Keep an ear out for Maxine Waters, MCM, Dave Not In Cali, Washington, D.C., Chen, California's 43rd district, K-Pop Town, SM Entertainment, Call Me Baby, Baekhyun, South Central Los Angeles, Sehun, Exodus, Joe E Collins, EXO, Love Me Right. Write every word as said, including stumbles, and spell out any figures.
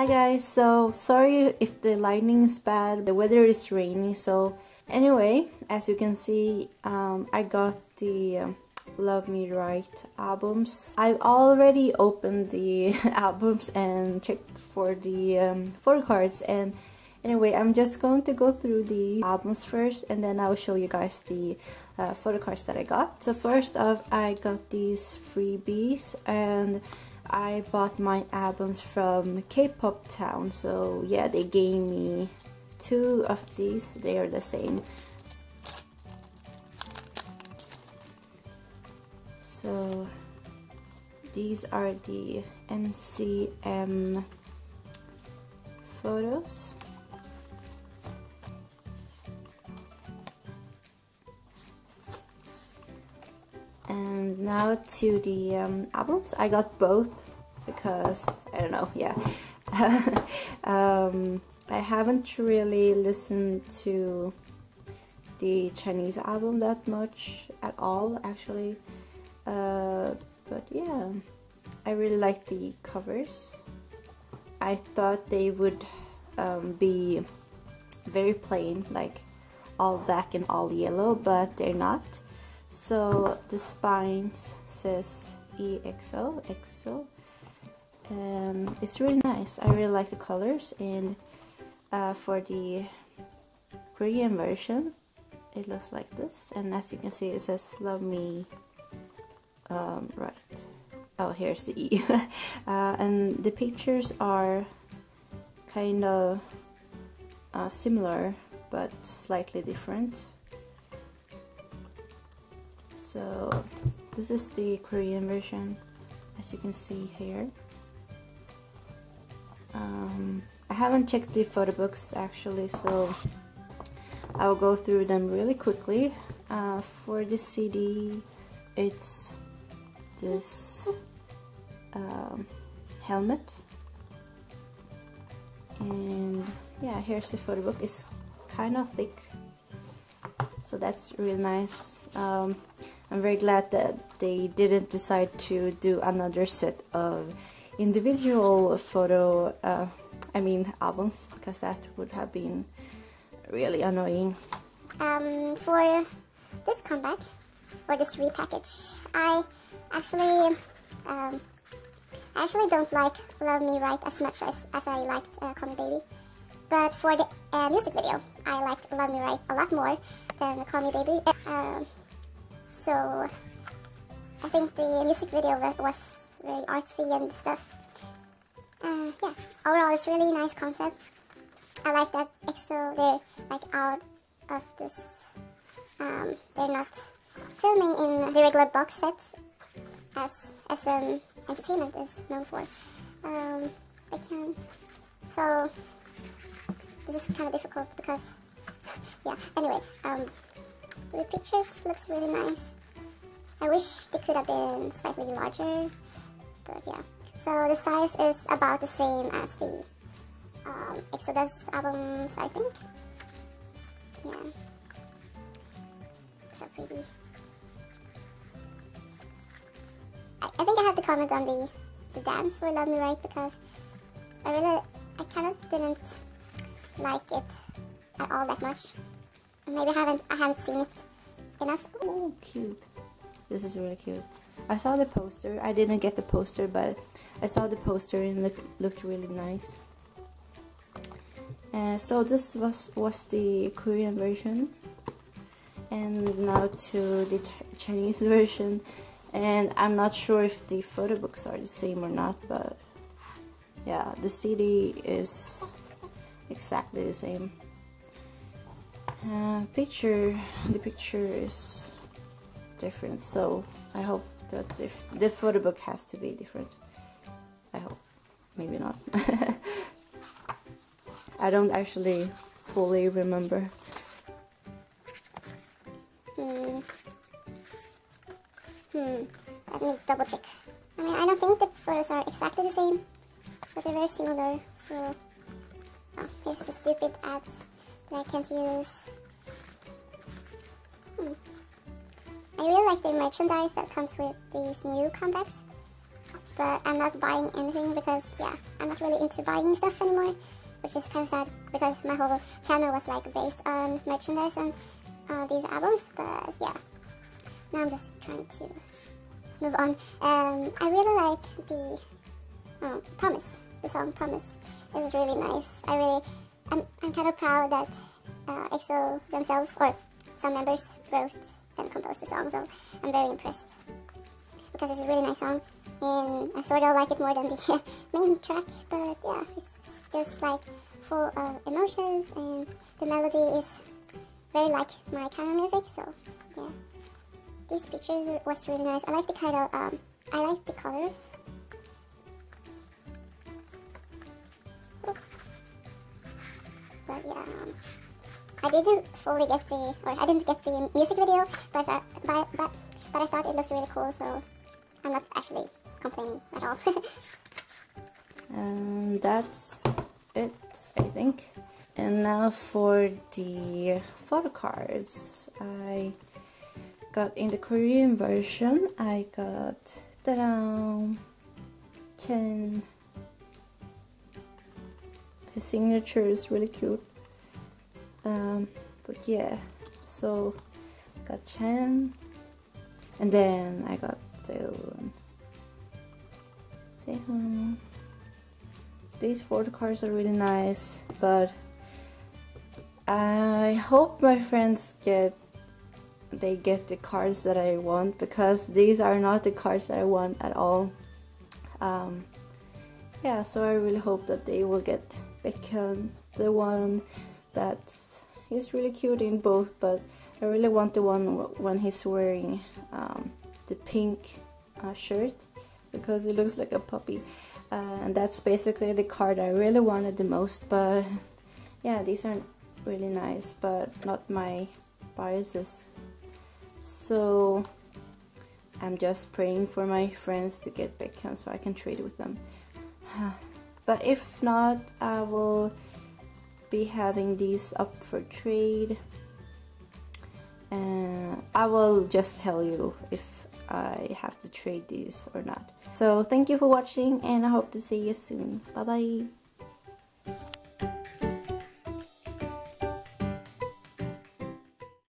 Hi guys, so sorry if the lighting is bad, the weather is rainy. So anyway, as you can see, um, I got the um, Love Me Right albums. I've already opened the albums and checked for the um, photo cards, and anyway, I'm just going to go through the albums first, and then I'll show you guys the uh, photo cards that I got. So first off, I got these freebies, and I bought my albums from K-Pop Town. So yeah, they gave me two of these. They are the same. So these are the M C M photos. And now to the um, albums. I got both because, I don't know, yeah. um, I haven't really listened to the Chinese album that much at all, actually. Uh, but yeah, I really like the covers. I thought they would um, be very plain, like all black and all yellow, but they're not. So the spine says E X O, EXO, and it's really nice. I really like the colors, and uh, for the Korean version, it looks like this. And as you can see, it says Love Me um, Right. Oh, here's the E. uh, and the pictures are kind of uh, similar, but slightly different. So this is the Korean version, as you can see here. Um, I haven't checked the photo books actually, so I will go through them really quickly. Uh, for the C D, it's this um, helmet, and yeah, here's the photo book. It's kind of thick, so that's really nice. Um, I'm very glad that they didn't decide to do another set of individual photo, uh, I mean albums, because that would have been really annoying. Um, for this comeback, or this repackage, I actually um, I actually don't like Love Me Right as much as, as I liked uh, Call Me Baby. But for the uh, music video, I liked Love Me Right a lot more than Call Me Baby. Uh, So, I think the music video was very artsy and stuff. Uh, yeah, overall it's really nice concept. I like that EXO, they're like out of this, um, they're not filming in the regular box sets as S M Entertainment is known for. Um, I can, so, this is kind of difficult because, yeah, anyway, um, the pictures looks really nice. I wish they could have been slightly larger, but yeah. So the size is about the same as the um, Exodus albums, I think. Yeah, so pretty. I, I think I have to comment on the the dance for Love Me Right, because I really I kind of didn't like it at all that much. Maybe I haven't, I haven't seen it enough. Oh, cute. This is really cute. I saw the poster. I didn't get the poster, but I saw the poster and it looked, looked really nice. Uh, so this was, was the Korean version. And now to the Chinese version. And I'm not sure if the photo books are the same or not, but yeah, the C D is exactly the same. Uh, picture the picture is different, so I hope that if the photo book has to be different, I hope, maybe not. I don't actually fully remember. Hmm. Hmm. Let me double check. I mean, I don't think the photos are exactly the same, but they're very similar. So, oh, here's the stupid ads I can't use. Hmm. I really like the merchandise that comes with these new comebacks, but I'm not buying anything because, yeah, I'm not really into buying stuff anymore, which is kind of sad because my whole channel was like based on merchandise and uh, these albums. But yeah, now I'm just trying to move on. Um, I really like the um, Promise, the song Promise is really nice. I really, I'm, I'm kind of proud that uh, EXO themselves, or some members, wrote and composed the song, so I'm very impressed because it's a really nice song, and I sort of like it more than the main track, but yeah, it's just like full of emotions, and the melody is very like my kind of music, so yeah. These pictures was really nice. I like the kind of, um, I like the colors. Oops. But yeah, um, I didn't fully get the, or I didn't get the music video, but I, but, but, but I thought it looked really cool, so I'm not actually complaining at all. And that's it, I think. And now for the photo cards. I got in the Korean version, I got ta-da, Chen. His signature is really cute. Um, but yeah, so I got Chen, and then I got Sehun. Sehun. These photo cards are really nice, but I hope my friends get they get the cards that I want, because these are not the cards that I want at all. Um, yeah, so I really hope that they will get Baekhyun, the one that's, he's really cute in both, but I really want the one when he's wearing um, the pink uh, shirt, because it looks like a puppy, uh, and that's basically the card I really wanted the most. But yeah, these are really nice, but not my biases. So I'm just praying for my friends to get Baekhyun so I can trade with them. But if not, I will be having these up for trade. And uh, I will just tell you if I have to trade these or not. So thank you for watching, and I hope to see you soon. Bye bye.